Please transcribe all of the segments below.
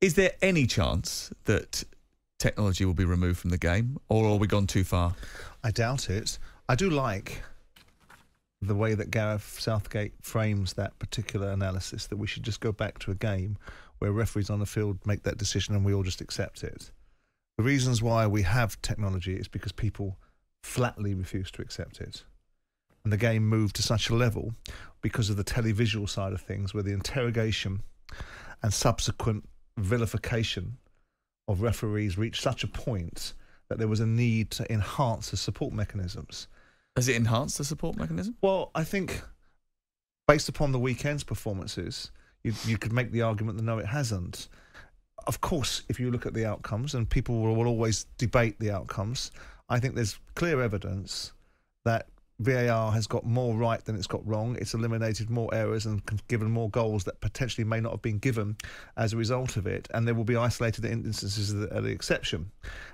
Is there any chance that technology will be removed from the game, or are we gone too far? I doubt it. I do like the way that Gareth Southgate frames that particular analysis, that we should just go back to a game where referees on the field make that decision and we all just accept it. The reasons why we have technology is because people flatly refuse to accept it. And the game moved to such a level because of the televisual side of things, where the interrogation and subsequent vilification of referees reached such a point that there was a need to enhance the support mechanisms. Has it enhanced the support mechanism? Well, I think based upon the weekend's performances, you could make the argument that no, it hasn't. Of course, if you look at the outcomes, and people will always debate the outcomes, I think there's clear evidence that VAR has got more right than it's got wrong. It's eliminated more errors and given more goals that potentially may not have been given as a result of it, and there will be isolated instances that are the exception.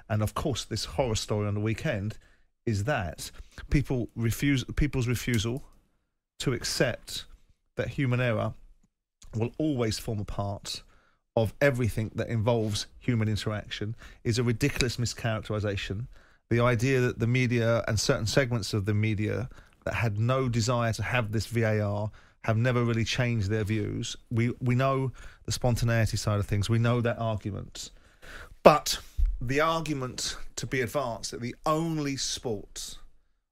And of course, this horror story on the weekend is that people's refusal to accept that human error will always form a part of everything that involves human interaction is a ridiculous mischaracterization. The idea that the media and certain segments of the media that had no desire to have this VAR have never really changed their views. We know the spontaneity side of things. We know that argument. But the argument to be advanced that the only sport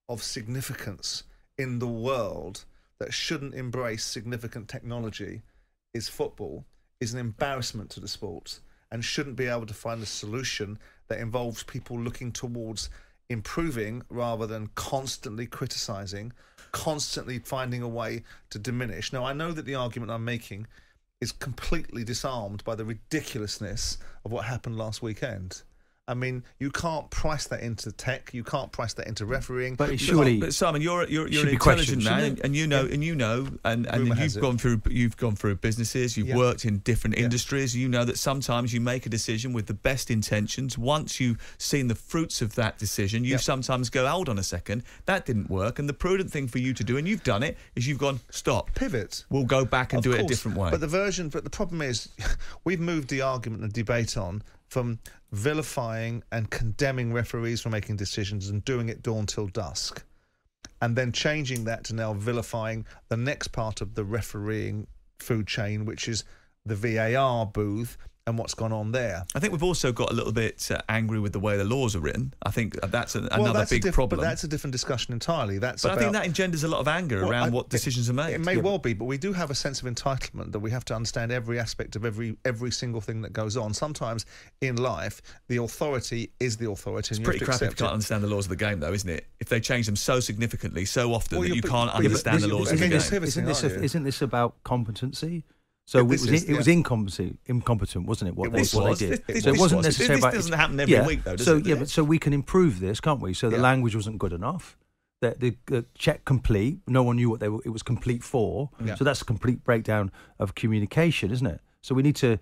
of significance in the world that shouldn't embrace significant technology is football is an embarrassment to the sport and shouldn't be able to find a solution that involves people looking towards improving rather than constantly criticising, constantly finding a way to diminish. Now, I know that the argument I'm making is completely disarmed by the ridiculousness of what happened last weekend. I mean, you can't price that into tech. You can't price that into refereeing. But surely, but Simon, you're an intelligent man, and you know, and you've gone through businesses. You've worked in different industries. You know that sometimes you make a decision with the best intentions. Once you've seen the fruits of that decision, you sometimes go, hold on a second, that didn't work. And the prudent thing for you to do, and you've done it, is you've gone stop, pivot. We'll go back and of do course, it a different way. But the version, but the problem is, we've moved the argument and debate on from vilifying and condemning referees for making decisions and doing it dawn till dusk, and then changing that to now vilifying the next part of the refereeing food chain, which is the VAR booth and what's gone on there. I think we've also got a little bit angry with the way the laws are written. I think that's another big problem. But that's a different discussion entirely. That's I think that engenders a lot of anger around what decisions are made. It may well be, but we do have a sense of entitlement that we have to understand every aspect of every single thing that goes on. Sometimes in life, the authority is the authority. It's pretty crap if you can't understand the laws of the game, though, isn't it? If they change them so significantly, so often that you can't understand the laws of the game. Isn't this about competency? So yeah, it was incompetent, wasn't it? What they did. So it wasn't necessarily. This doesn't happen every week, though. So we can improve this, can't we? So the language wasn't good enough. The check complete. No one knew what they were. It was complete for. Yeah. So that's a complete breakdown of communication, isn't it? So we need to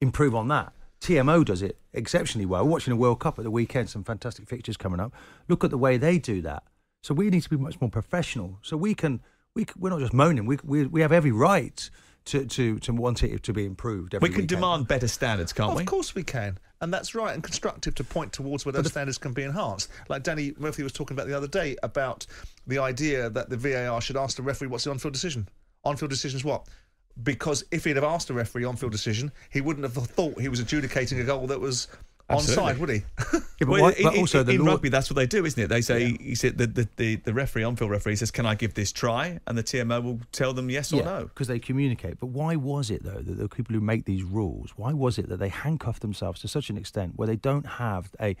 improve on that. TMO does it exceptionally well. We're watching a World Cup at the weekend. Some fantastic fixtures coming up. Look at the way they do that. So we need to be much more professional. So we can. We're not just moaning. We have every right to want it to be improved. We can demand better standards, can't we? Of course we can. And that's right and constructive to point towards where those standards can be enhanced. Like Danny Murphy was talking about the other day about the idea that the VAR should ask the referee what's the on-field decision. On-field decision is what? Because if he'd have asked the referee on-field decision, he wouldn't have thought he was adjudicating a goal that was onside, would he? Yeah, but also in rugby, that's what they do, isn't it? They say, he said, the referee, on-field referee, says, can I give this try? And the TMO will tell them yes or no. Because they communicate. But why was it, though, that the people who make these rules, why was it that they handcuff themselves to such an extent where they don't have a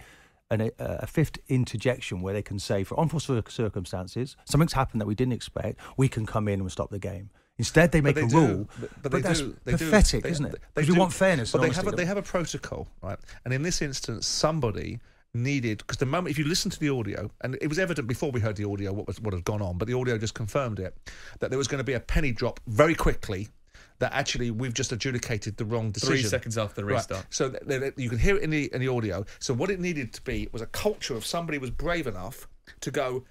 fifth interjection where they can say, for unforeseen circumstances, something's happened that we didn't expect, we can come in and stop the game. Instead, they make a rule, but that's pathetic, isn't it? Because we want fairness. But they have a protocol, right? And in this instance, somebody needed, because the moment, if you listen to the audio, and it was evident before we heard the audio what had gone on, but the audio just confirmed it, that there was going to be a penny drop very quickly, that actually we've just adjudicated the wrong decision. 3 seconds after the restart. Right. So you can hear it in the audio. So what it needed to be was a culture of somebody was brave enough to go,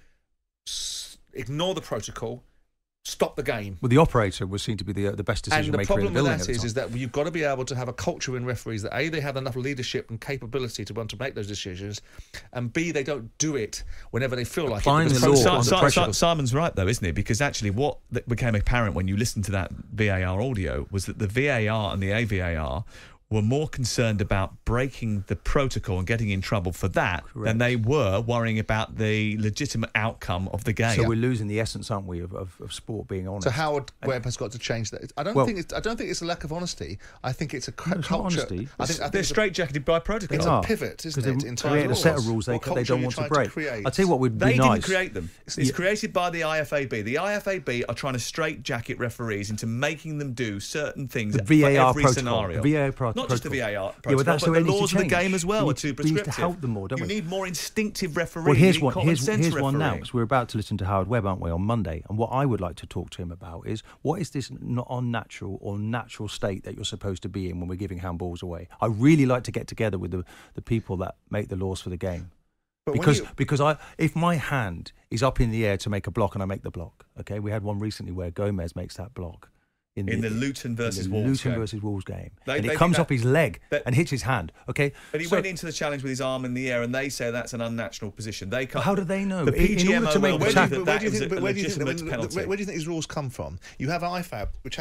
ignore the protocol, stop the game. Well, the operator was seen to be the best decision maker in the building. And the problem with that is that you've got to be able to have a culture in referees that A, they have enough leadership and capability to want to make those decisions, and B, they don't do it whenever they feel like it. Simon's right though, isn't it? Because actually what became apparent when you listened to that VAR audio was that the VAR and the AVAR were more concerned about breaking the protocol and getting in trouble for that than they were worrying about the legitimate outcome of the game. So we're losing the essence, aren't we, of sport being honest. So Howard Webb has got to change that. I don't think it's a lack of honesty. I think it's a culture. I think they're straitjacketed by protocol. It's a pivot, isn't it? In terms of a set of rules they don't want to break. I'll tell you what would be nice. They didn't create them. It's created by the IFAB. The IFAB are trying to straitjacket referees into making them do certain things for every scenario. The VAR protocol. Not just the VAR protocol, but the laws of the game as well are too prescriptive. We need to help them more, don't we? You need more instinctive referees. Well, here's one now, because we're about to listen to Howard Webb, aren't we, on Monday. And what I would like to talk to him about is, what is this not unnatural or natural state that you're supposed to be in when we're giving handballs away? I really like to get together with the people that make the laws for the game. But because if my hand is up in the air to make a block and I make the block, okay? We had one recently where Gomez makes that block. In the Luton versus Wolves game. And it comes off his leg and hits his hand. Okay, but he went into the challenge with his arm in the air, and they say that's an unnatural position. They can't. How do they know? The PGMO will believe that that is a legitimate penalty. Where do you think these rules come from? You have IFAB, which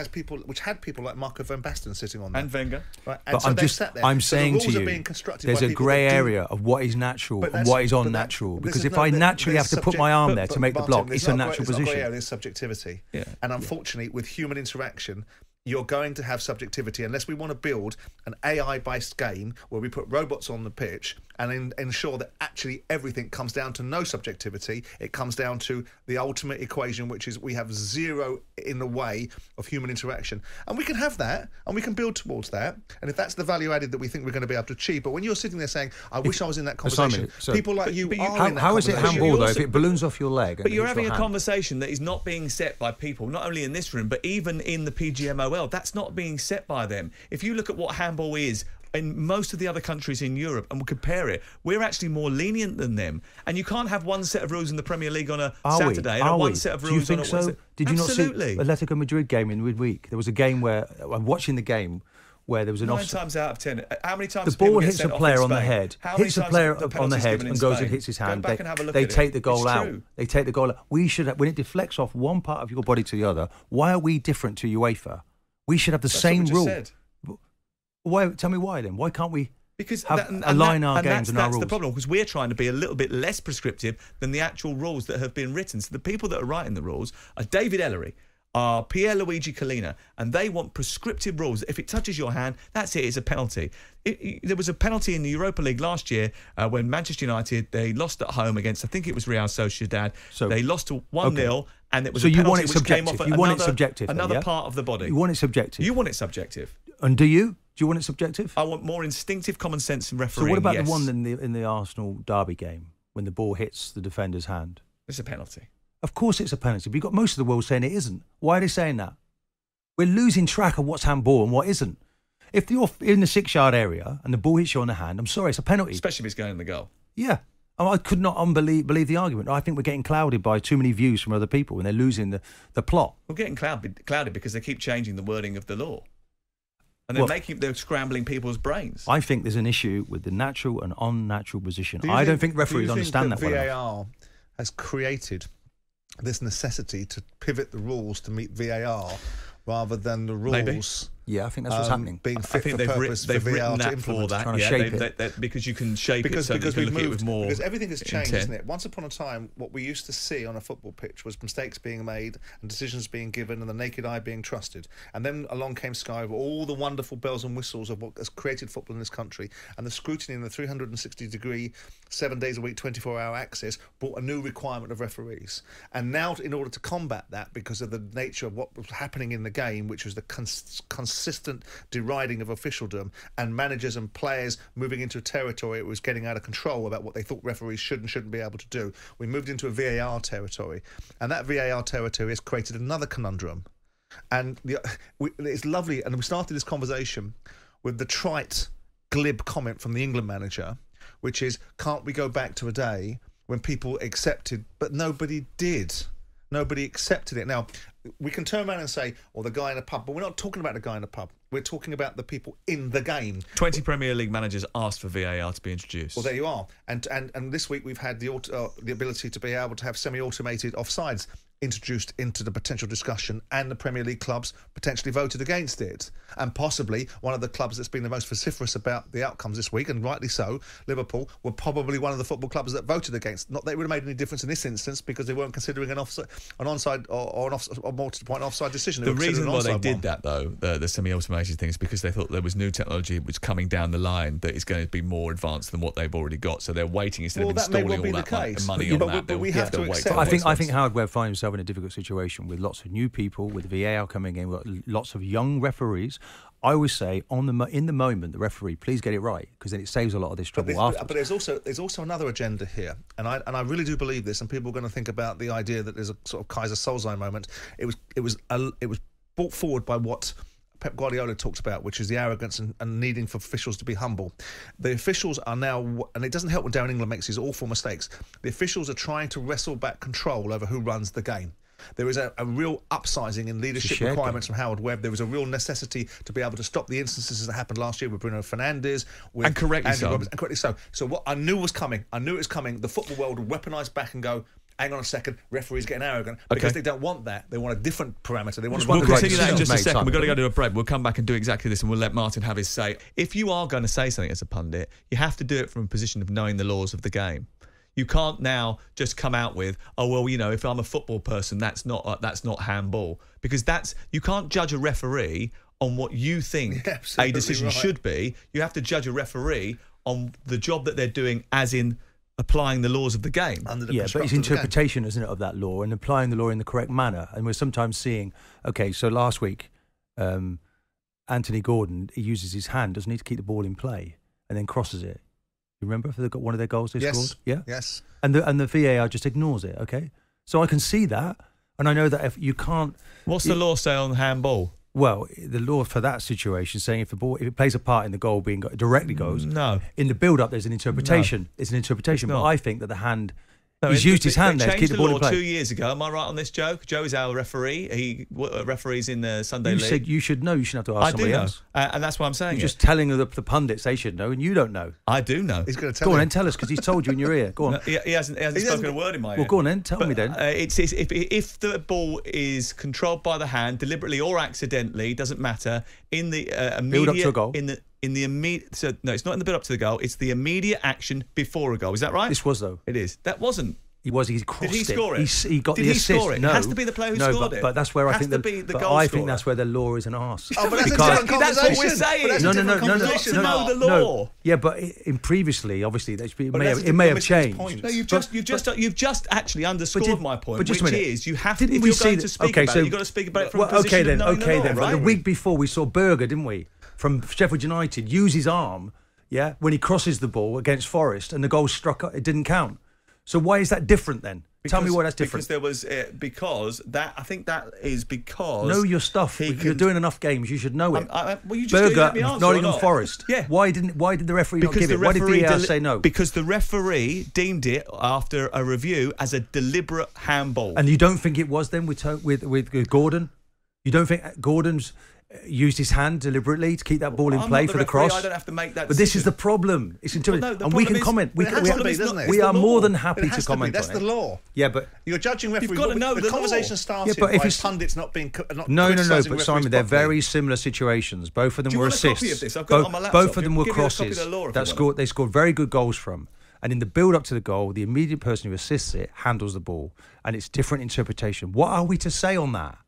had people like Marco van Basten sitting on there. And Wenger. Right, and so they sat there. I'm saying to you, there's a grey area of what is natural and what is unnatural. Because if I naturally have to put my arm there to make the block, it's a natural position. There's subjectivity. And unfortunately, with human interaction, you're going to have subjectivity unless we want to build an AI-based game where we put robots on the pitch and ensure that actually everything comes down to no subjectivity. It comes down to the ultimate equation, which is we have zero in the way of human interaction. And we can have that, and we can build towards that. And if that's the value added that we think we're going to be able to achieve. But when you're sitting there saying, I wish I was in that conversation, people like you are in that conversation. How is it handball, though, if it balloons off your leg? But you're having a conversation that is not being set by people, not only in this room, but even in the PGMO. That's not being set by them. If you look at what handball is in most of the other countries in Europe and we compare it, we're actually more lenient than them. And you can't have one set of rules in the Premier League on a Saturday and one set of rules on a Wednesday. Did you not see Atletico Madrid game in midweek? There was a game where, I'm watching the game, where there was an offside. 9 times out of 10, how many times the ball hits a player on the head, hits a player on the head, and goes and hits his hand? They take the goal out. They take the goal out. We should have, when it deflects off one part of your body to the other. Why are we different to UEFA? We should have the same rule. Said. Why? Tell me why then. Why can't we? Because align our games and our rules. That's the problem. Because we're trying to be a little bit less prescriptive than the actual rules that have been written. So the people that are writing the rules are David Ellery, are Pierluigi Colina, and they want prescriptive rules. If it touches your hand, that's it. It's a penalty. There was a penalty in the Europa League last year when Manchester United, they lost at home against, I think it was Real Sociedad. So, they lost to 1-0, and it was a penalty which came off another part of the body. You want it subjective. You want it subjective. And do you? Do you want it subjective? I want more instinctive common sense in refereeing. So what about the one in the Arsenal derby game when the ball hits the defender's hand? It's a penalty. Of course it's a penalty, but you've got most of the world saying it isn't. Why are they saying that? We're losing track of what's handball and what isn't. If you're in the 6-yard area and the ball hits you on the hand, I'm sorry, it's a penalty. Especially if it's going in the goal. Yeah. I could not believe the argument. I think we're getting clouded by too many views from other people and they're losing the plot. We're getting clouded because they keep changing the wording of the law. And they're scrambling people's brains. I think there's an issue with the natural and unnatural position. I don't think referees understand that well. VAR has created this necessity to pivot the rules to meet VAR rather than the rules. Maybe. Yeah, I think that's what's happening. Being fit for purpose for VAR to implement. Because you can shape it so you can look at it with more intent. Because everything has changed, isn't it? Once upon a time, what we used to see on a football pitch was mistakes being made and decisions being given and the naked eye being trusted. And then along came Sky with all the wonderful bells and whistles of what has created football in this country. And the scrutiny in the 360-degree, 7 days a week, 24-hour access brought a new requirement of referees. And now, in order to combat that, because of the nature of what was happening in the game, which was the consistent deriding of officialdom and managers and players moving into a territory that was getting out of control about what they thought referees should and shouldn't be able to do. We moved into a VAR territory, and that VAR territory has created another conundrum. And it's lovely, and we started this conversation with the trite, glib comment from the England manager, which is, can't we go back to a day when people accepted, but nobody did. Nobody accepted it. Now, we can turn around and say, or the guy in a pub, but we're not talking about the guy in a pub. We're talking about the people in the game. 20 Premier League managers asked for VAR to be introduced. Well, there you are. And this week we've had the ability to be able to have semi-automated offsides introduced into the potential discussion, and the Premier League clubs potentially voted against it. And possibly one of the clubs that's been the most vociferous about the outcomes this week, and rightly so, Liverpool, were probably one of the football clubs that voted against. Not that it would have made any difference in this instance, because they weren't considering an offside, an onside, or more to the point, offside decision. The reason why they did that, though, the semi-automated thing, is because they thought there was new technology which coming down the line that is going to be more advanced than what they've already got. So they're waiting instead of installing all that money on that. But we have to accept. I think Howard Webb finds himself in a difficult situation with lots of new people, with VAR coming in, with lots of young referees. I always say, in the moment, the referee, please get it right, because then it saves a lot of this trouble afterwards. But there's also another agenda here, and I really do believe this. And people are going to think about the idea that there's a sort of Kaiser Solzheim moment. It was brought forward by what Pep Guardiola talked about, which is the arrogance and needing for officials to be humble. The officials are now, and it doesn't help when Darren England makes these awful mistakes, the officials are trying to wrestle back control over who runs the game. There is a real upsizing in leadership requirements from Howard Webb. There was a real necessity to be able to stop the instances that happened last year with Bruno Fernandes. And correctly so. And correctly so. So what I knew was coming, the football world would weaponise back and go, hang on a second, referees getting arrogant, because they don't want that. They want a different parameter. They want. We'll continue that in just a second. We've got to go to a break. We'll come back and do exactly this, and we'll let Martin have his say. If you are going to say something as a pundit, you have to do it from a position of knowing the laws of the game. You can't now just come out with, oh, well, you know, if I'm a football person, that's not handball, because that's, you can't judge a referee on what you think a decision should be. You have to judge a referee on the job that they're doing, as in applying the laws of the game. Yeah, but it's interpretation, isn't it, of that law, and applying the law in the correct manner. And we're sometimes seeing, okay, so last week, Anthony Gordon, he uses his hand, doesn't he, to keep the ball in play, and then crosses it. You remember, for one of their goals they scored? Yeah? Yes. And the VAR just ignores it, okay? So I can see that, and I know that if you can't... What's the law say on handball? Well, the law for that situation saying if it plays a part in the goal being directly goes, no. In the build-up, there's an interpretation. No. It's an interpretation, but I think that the hand... No, he's used his hand there to keep the ball in play. 2 years ago. Am I right on this, Joe? Joe is our referee. He referees in the Sunday League. You said you should know. You shouldn't have to ask somebody else. And that's what I'm saying. You're just telling the pundits they should know, and you don't know. I do know. He's going to tell me. Go on then, tell us, because he's told you in your ear. Go on. No, he hasn't spoken a word in my ear. Well, go on then, tell me then. If the ball is controlled by the hand, deliberately or accidentally, doesn't matter, in the immediate... Build up to a goal. In the immediate, so no, it's not in the build-up to the goal. It's the immediate action before a goal. Is that right? This was though. It is. That wasn't. He was. He crossed it. Did he score it? He got the assist. Did he score it? No. It has to be the player who scored it. But that's where I think that's where the law is an arse. Oh, but that's a different conversation. That's what we're saying. No. The law. Yeah, but previously, obviously, it may have changed. No, you've just actually underscored my point, which is you have to. If you're going to speak about it, you've got to speak about it from a position of knowing the law. Okay then. The week before, we saw Burger, didn't we? From Sheffield United, use his arm, yeah, when he crosses the ball against Forest, and the goal struck, it didn't count. So why is that different then? Tell me why that's different. Because there was know your stuff. You're doing enough games, you should know it. Well, you just Burger, Nottingham Forest. Yeah. Why did the referee not give it? Why did the VAR say no? Because the referee deemed it after a review as a deliberate handball. And you don't think it was then with Gordon? You don't think Gordon's used his hand deliberately to keep that ball in play for the cross? I don't have to make that decision. But this is the problem. It's interpretation. And we can comment. We are more than happy to comment on it. That's the law. Yeah, but... You're judging referees. You've got to know the law. The conversation started by pundits not being... No, but Simon, they're very similar situations. Both of them were assists. Both of them were crosses that they scored very good goals from. And in the build-up to the goal, the immediate person who assists it handles the ball. And it's different interpretation. What are we to say on that?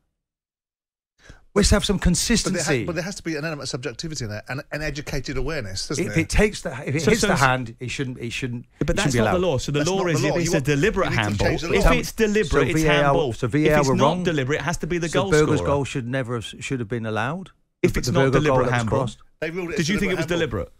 We have to have some consistency. But there has to be an element of subjectivity in there, and an educated awareness, doesn't it? If it hits the hand, it shouldn't. But that's not the law. So the law is if it's a deliberate handball. If it's deliberate, it's handball. So VAR were wrong. Not deliberate, it has to be the goal scorer. So Berger's goal should have been allowed. If it's not deliberate handball, did you think it was deliberate?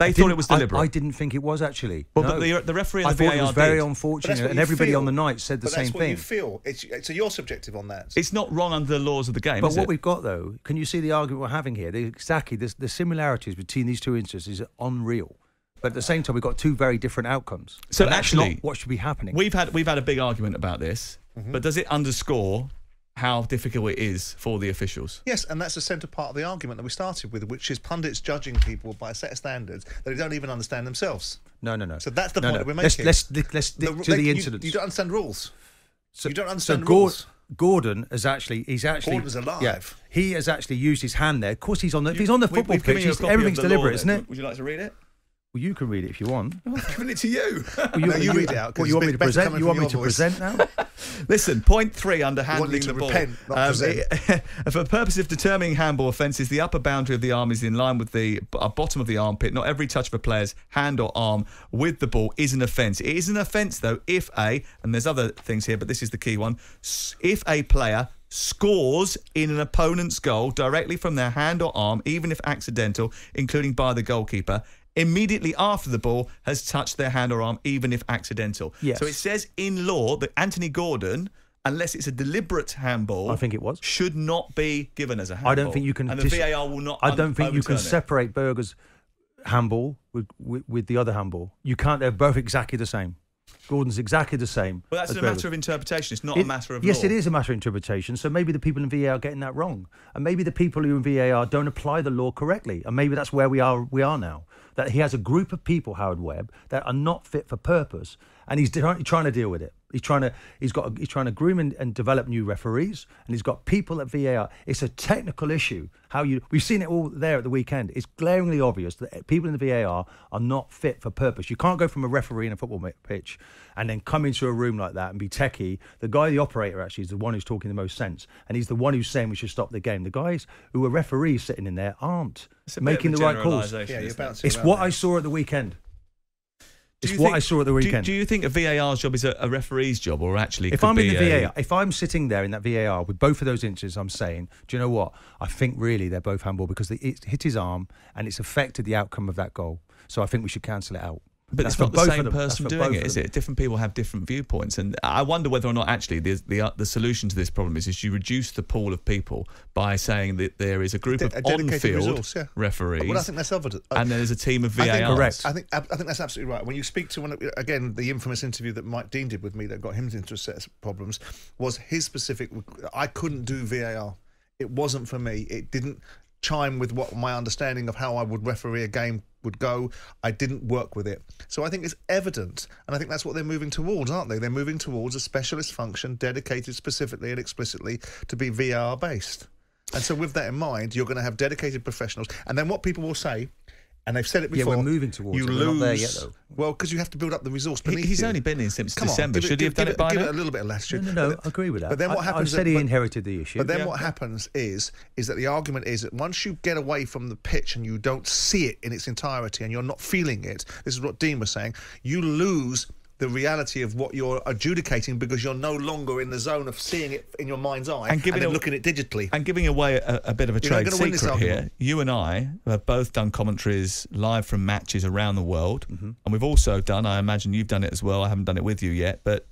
They thought it was deliberate. I didn't think it was, actually. Well, no. But the referee and the VAR did. I thought it was very unfortunate, and everybody on the night said the same thing. That's what you feel. So you're subjective on that. It's not wrong under the laws of the game, is it? But what we've got, though, can you see the argument we're having here? The similarities between these two instances are unreal. But at the same time, we've got two very different outcomes. So actually, what should be happening? We've had a big argument about this, but does it underscore how difficult it is for the officials. Yes, and that's the centre part of the argument that we started with, which is pundits judging people by a set of standards that they don't even understand themselves. No. So that's the point that we're making. Let's stick to the incidents. You don't understand rules. So, you don't understand rules. Gordon has actually, Gordon's alive. Yeah, he has actually used his hand there. Of course, he's on the, he's on the football pitch. Everything's deliberate, isn't it? Would you like to read it? Well, you can read it if you want. I'm giving it to you. Well, you read it out. Well, you want me to present? You want me to present now? Listen, point 3 under handling the ball. Repent, for the purpose of determining handball offences, the upper boundary of the arm is in line with the bottom of the armpit. Not every touch of a player's hand or arm with the ball is an offence. It is an offence, though, if a, and there's other things here, but this is the key one, if a player scores in an opponent's goal directly from their hand or arm, even if accidental, including by the goalkeeper, immediately after the ball has touched their hand or arm, even if accidental. Yes. So it says in law that Anthony Gordon, unless it's a deliberate handball, I think it was, should not be given as a handball. I don't think you can. And the VAR will not. I don't think you can separate Burger's handball with the other handball. You can't. They're both exactly the same. Gordon's exactly the same. Well, that's a matter of interpretation. It's not a matter of law. Yes, it is a matter of interpretation. So maybe the people in VAR are getting that wrong, and maybe the people who are in VAR don't apply the law correctly, and maybe that's where we are now. That he has a group of people, Howard Webb, that are not fit for purpose, and he's trying to deal with it. He's trying to groom and develop new referees, and he's got people at VAR. It's a technical issue. We've seen it all there at the weekend. It's glaringly obvious that people in the VAR are not fit for purpose. You can't go from a referee in a football pitch and then come into a room like that and be techie. The guy, the operator, actually is the one who's talking the most sense, and he's the one who's saying we should stop the game. The guys who are referees sitting in there aren't making the right calls. Yeah, it's what I saw at the weekend. It's what I saw at the weekend. Do you think a VAR's job is a referee's job, or actually? If I'm in the VAR, if I'm sitting there in that VAR with both of those incidents, I'm saying, do you know what? I think really they're both handball because it hit his arm and it's affected the outcome of that goal. So I think we should cancel it out. But it's not the same person doing it, is it? Different people have different viewpoints, and I wonder whether or not actually the solution to this problem is you reduce the pool of people by saying that there is a group of on-field referees. Well, I think that's and there's a team of VARs. Correct. I think that's absolutely right. When you speak to one, again, the infamous interview that Mike Dean did with me that got him into a set of problems was his specific. I couldn't do VAR. It wasn't for me. It didn't chime with what my understanding of how I would referee a game would go. I didn't work with it. So I think it's evident, and I think that's what they're moving towards, aren't they? They're moving towards a specialist function dedicated specifically and explicitly to be VAR based. And so with that in mind, you're going to have dedicated professionals. And then what people will say, and they've said it before, yeah, we're moving towards it. We're not there yet, though. Well, because you have to build up the resource beneath He's only been in since December. Should he have done it by now? Give it a little bit of latitude. No, I agree with that. But then what happens? I said he inherited the issue. But then what happens is that the argument is that once you get away from the pitch and you don't see it in its entirety and you're not feeling it, this is what Dean was saying, you lose the reality of what you're adjudicating because you're no longer in the zone of seeing it in your mind's eye and then looking at it digitally. And giving away a bit of a trade secret here. You and I have both done commentaries live from matches around the world. Mm-hmm. And we've also done, I imagine you've done it as well, I haven't done it with you yet, but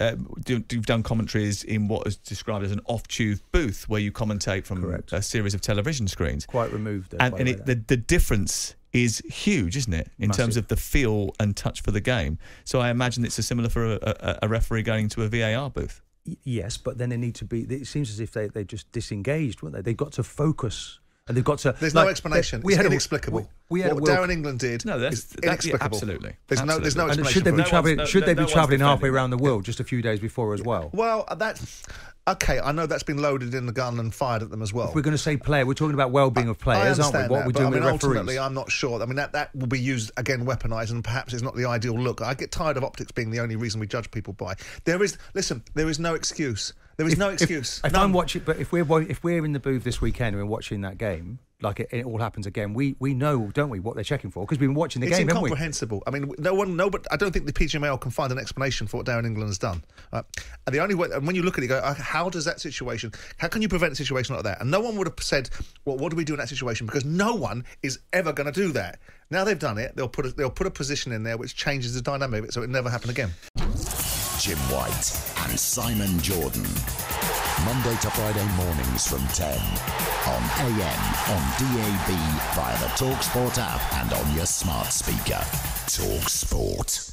you've done commentaries in what is described as an off-tube booth where you commentate from a series of television screens. Quite removed. And the difference is huge, isn't it, in terms of the feel and touch for the game? So I imagine it's similar for a referee going to a VAR booth. Yes, but then they need to be. It seems as if they just disengaged, weren't they? They've got to focus, and they've got to. There's no explanation. It's inexplicable. What Darren England did is inexplicable. Absolutely. There's no explanation. Should they be travelling halfway around the world just a few days before as well? Well, that's. Okay, I know that's been loaded in the gun and fired at them as well. If we're going to say player, we're talking about well-being of players, aren't we? What we're doing with referees. Ultimately, I'm not sure. I mean, that will be used, again, weaponised, and perhaps it's not the ideal look. I get tired of optics being the only reason we judge people by. There is no excuse. There is no excuse. If I'm watching, but if we're in the booth this weekend and we're watching that game, like it all happens again, we know, don't we, what they're checking for? Because we've been watching the game, haven't we? It's incomprehensible. I mean, but I don't think the PGMO can find an explanation for what Darren England has done. And the only way, and when you look at it, you go, how can you prevent a situation like that? And no one would have said, well, what do we do in that situation? Because no one is ever going to do that. Now they've done it, they'll put a position in there which changes the dynamic of it so it never happen again. Jim White and Simon Jordan. Monday to Friday mornings from 10 on AM, on DAB, via the talkSPORT app and on your smart speaker. talkSPORT.